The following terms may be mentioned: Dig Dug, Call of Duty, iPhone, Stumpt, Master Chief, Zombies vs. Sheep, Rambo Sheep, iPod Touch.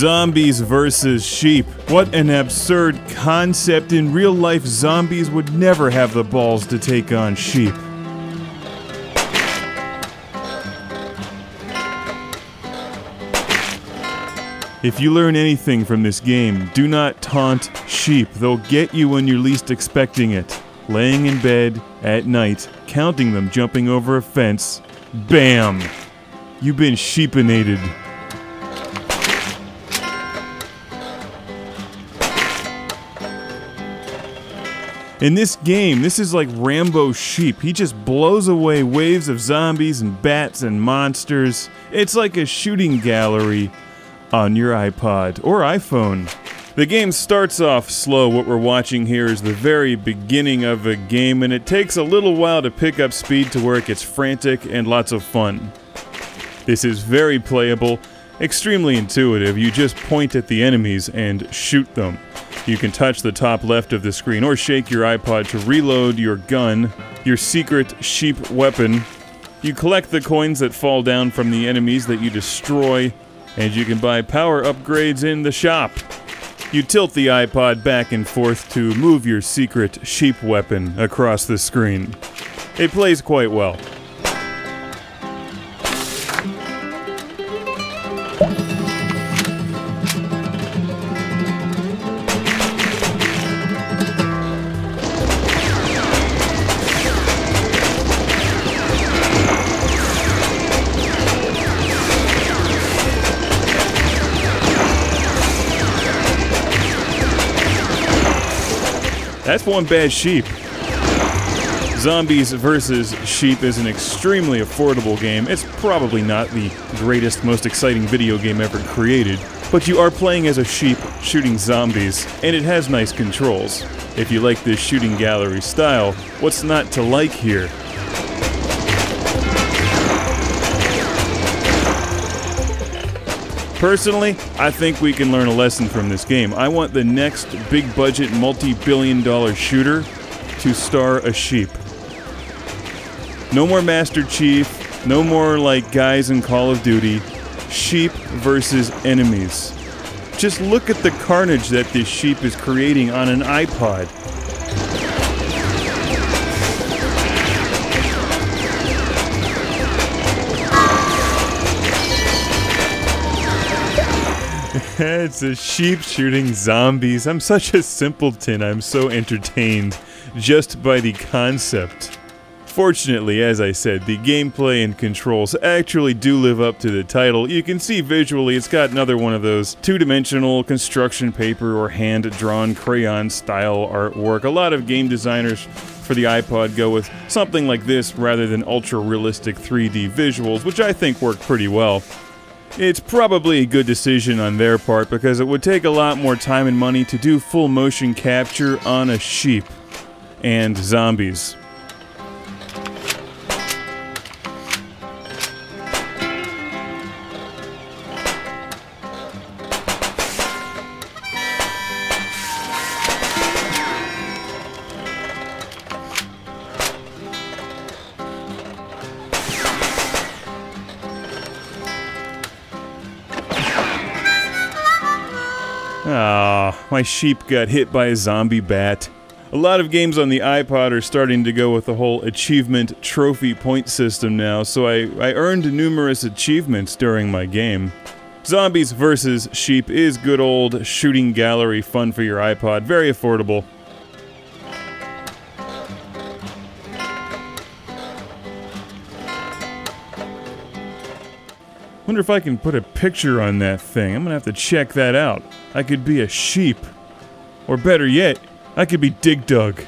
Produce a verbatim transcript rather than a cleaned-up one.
Zombies versus. Sheep. What an absurd concept. In real life, zombies would never have the balls to take on sheep. If you learn anything from this game, do not taunt sheep. They'll get you when you're least expecting it. Laying in bed, at night, counting them jumping over a fence. Bam! You've been sheepinated. In this game, this is like Rambo Sheep. He just blows away waves of zombies and bats and monsters. It's like a shooting gallery on your iPod or iPhone. The game starts off slow. What we're watching here is the very beginning of a game, and it takes a little while to pick up speed to where it gets frantic and lots of fun. This is very playable, extremely intuitive. You just point at the enemies and shoot them. You can touch the top left of the screen or shake your iPod to reload your gun, your secret sheep weapon. You collect the coins that fall down from the enemies that you destroy, and you can buy power upgrades in the shop. You tilt the iPod back and forth to move your secret sheep weapon across the screen. It plays quite well. That's one bad sheep. Zombies versus. Sheep is an extremely affordable game. It's probably not the greatest, most exciting video game ever created, but you are playing as a sheep shooting zombies, and it has nice controls. If you like this shooting gallery style, what's not to like here? Personally, I think we can learn a lesson from this game. I want the next big-budget, multi-billion dollar shooter to star a sheep. No more Master Chief, no more like guys in Call of Duty. Sheep versus enemies. Just look at the carnage that this sheep is creating on an iPod. It's a sheep shooting zombies. I'm such a simpleton. I'm so entertained just by the concept. Fortunately, as I said, the gameplay and controls actually do live up to the title. You can see visually it's got another one of those two-dimensional construction paper or hand-drawn crayon style artwork. A lot of game designers for the iPod go with something like this rather than ultra-realistic three D visuals, which I think work pretty well. It's probably a good decision on their part because it would take a lot more time and money to do full motion capture on a sheep and zombies. Ah, my sheep got hit by a zombie bat. A lot of games on the iPod are starting to go with the whole achievement trophy point system now, so I, I earned numerous achievements during my game. Zombies versus. Sheep is good old shooting gallery fun for your iPod, very affordable. I wonder if I can put a picture on that thing. I'm gonna have to check that out. I could be a sheep. Or better yet, I could be Dig Dug.